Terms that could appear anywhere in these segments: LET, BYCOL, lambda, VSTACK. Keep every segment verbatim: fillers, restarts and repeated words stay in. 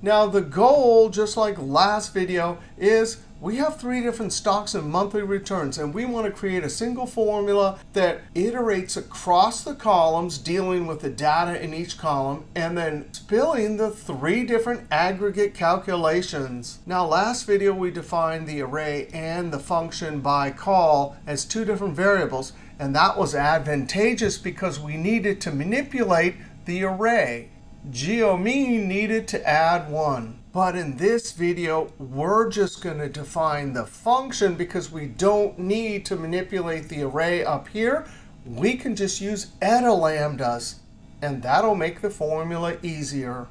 Now the goal, just like last video, is we have three different stocks and monthly returns, and we want to create a single formula that iterates across the columns, dealing with the data in each column, and then spilling the three different aggregate calculations. Now, last video, we defined the array and the function by call as two different variables, and that was advantageous because we needed to manipulate the array. GeoMean needed to add one. But in this video, we're just going to define the function because we don't need to manipulate the array up here. We can just use eta lambdas, and that'll make the formula easier.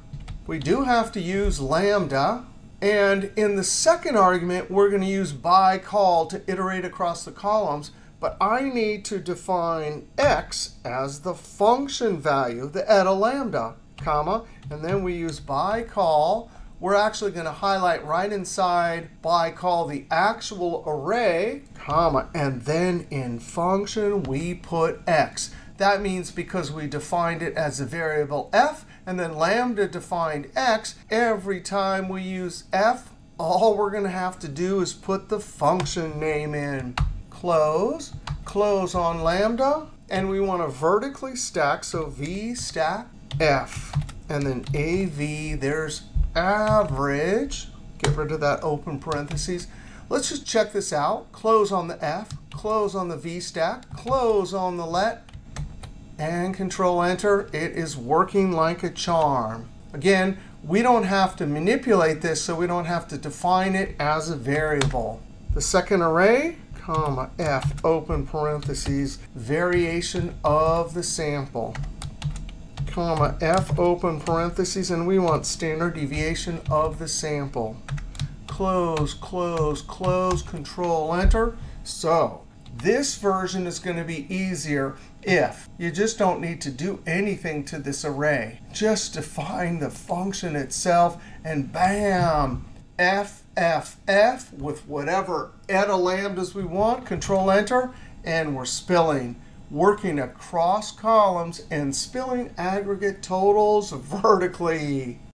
We do have to use lambda. And in the second argument, we're going to use by call to iterate across the columns. But I need to define x as the function value, the eta lambda, comma, and then we use by call. We're actually going to highlight right inside by call the actual array, comma, and then in function we put x. That means because we defined it as a variable f and then lambda defined x, every time we use f, all we're going to have to do is put the function name in. Close, close on lambda, and we want to vertically stack, so V stack f. And then A V, there's average. Get rid of that open parentheses. Let's just check this out. Close on the F, close on the V stack, close on the L E T, and Control Enter. It is working like a charm. Again, we don't have to manipulate this, so we don't have to define it as a variable. The second array, comma, F, open parentheses, variation of the sample, comma, F, open parentheses, and we want standard deviation of the sample. Close, close, close, Control Enter. So this version is going to be easier if you just don't need to do anything to this array. Just define the function itself, and bam, F, F, F with whatever eta lambdas we want, Control Enter, and we're spilling, working across columns and spilling aggregate totals vertically.